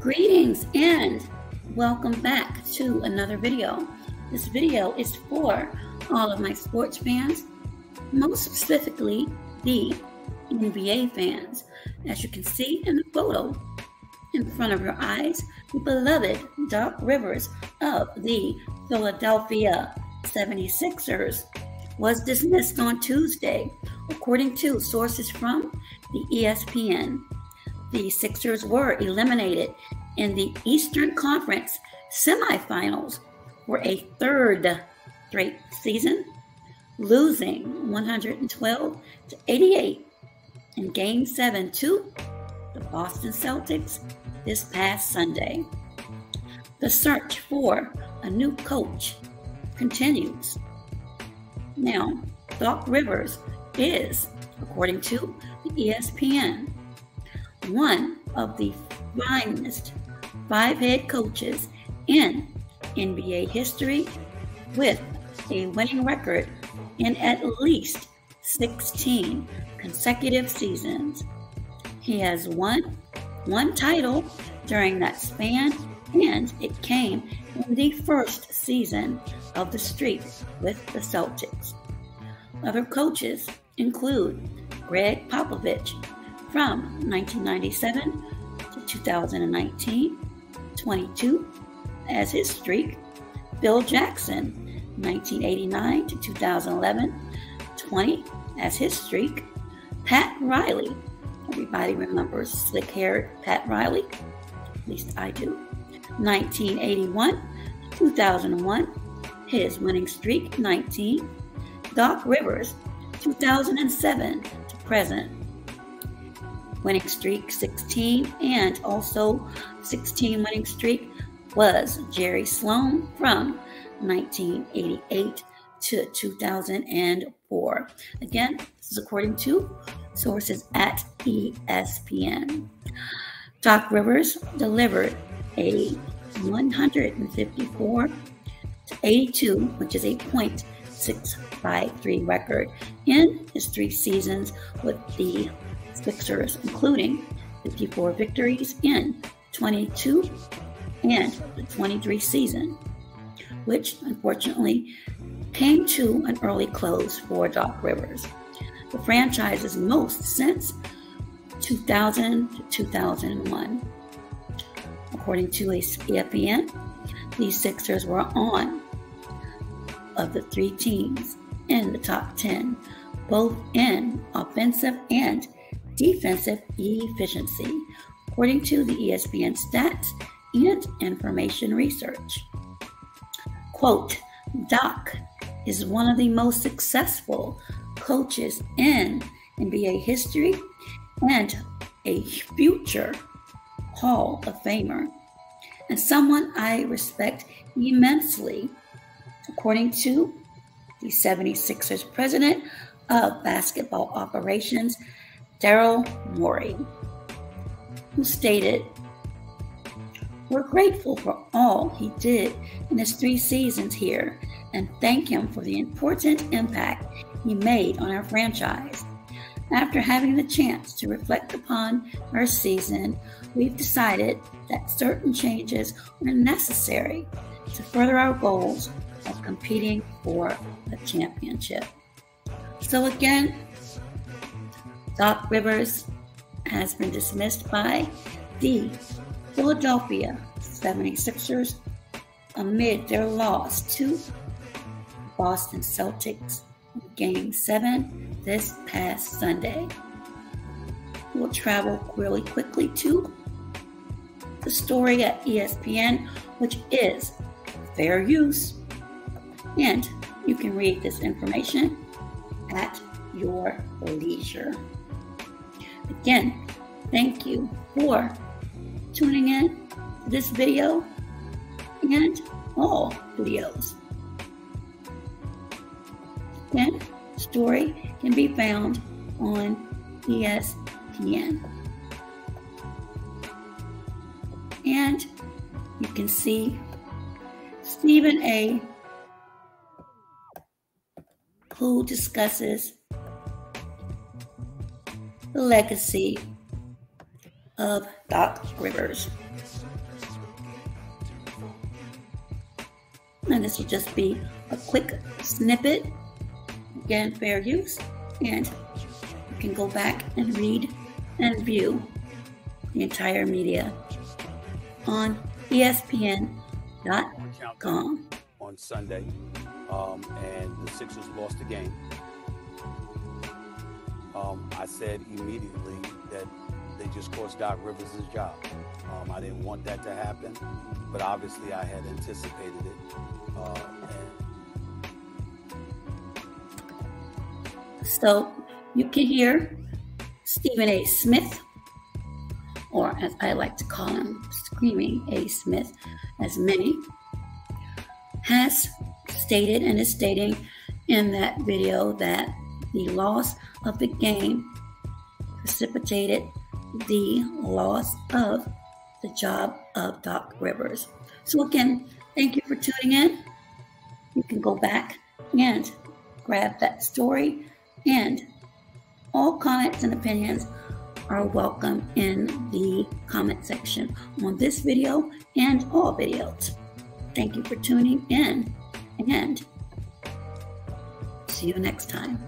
Greetings and welcome back to another video. This video is for all of my sports fans, most specifically the NBA fans. As you can see in the photo in front of your eyes, the beloved Doc Rivers of the Philadelphia 76ers was dismissed on Tuesday, according to sources from the ESPN. The Sixers were eliminated in the Eastern Conference semifinals for a third straight season, losing 112-88 in Game 7 to the Boston Celtics this past Sunday. The search for a new coach continues. Now, Doc Rivers is, according to ESPN, one of the finest 5 head coaches in NBA history, with a winning record in at least 16 consecutive seasons. He has won 1 title during that span, and it came in the first season of the streak with the Celtics. Other coaches include Greg Popovich from 1997 to 2019, 22 as his streak, Bill Jackson 1989 to 2011, 20 as his streak, Pat Riley, everybody remembers slick-haired Pat Riley, at least I do, 1981 to 2001, his winning streak, 19, Doc Rivers 2007 to present, winning streak, 16, and also 16 winning streak was Jerry Sloan from 1988 to 2004. Again, this is according to sources at ESPN. Doc Rivers delivered a 154-82, which is a .653 record in his 3 seasons with the Sixers, including 54 victories in 22 and the 23 season, which unfortunately came to an early close for Doc Rivers. The franchise's most since 2000 to 2001. According to ESPN, the Sixers were on of the 3 teams in the top 10, both in offensive and defensive efficiency, according to the ESPN stats and information research. Quote, Doc is one of the most successful coaches in NBA history and a future Hall of Famer, and someone I respect immensely, according to the 76ers president of basketball operations, Daryl Morey, who stated, "We're grateful for all he did in his 3 seasons here and thank him for the important impact he made on our franchise. After having the chance to reflect upon our season, we've decided that certain changes were necessary to further our goals of competing for a championship." So again, Doc Rivers has been dismissed by the Philadelphia 76ers amid their loss to Boston Celtics in Game 7 this past Sunday. We'll travel really quickly to the story at ESPN, which is fair use. And you can read this information at your leisure. Again, thank you for tuning in to this video and all videos. Again, the story can be found on ESPN. And you can see Stephen A., who discusses the legacy of Doc Rivers. And this will just be a quick snippet, again, fair use, and you can go back and read and view the entire media on ESPN.com. On Sunday, and the Sixers lost the game. I said immediately that they just cost Doc Rivers his job. I didn't want that to happen, but obviously I had anticipated it. So you can hear Stephen A. Smith, or as I like to call him, Screaming A. Smith, as many has stated and is stating in that video that the loss of the game precipitated the loss of the job of Doc Rivers. So again, thank you for tuning in. You can go back and grab that story, and all comments and opinions are welcome in the comment section on this video and all videos. Thank you for tuning in, and see you next time.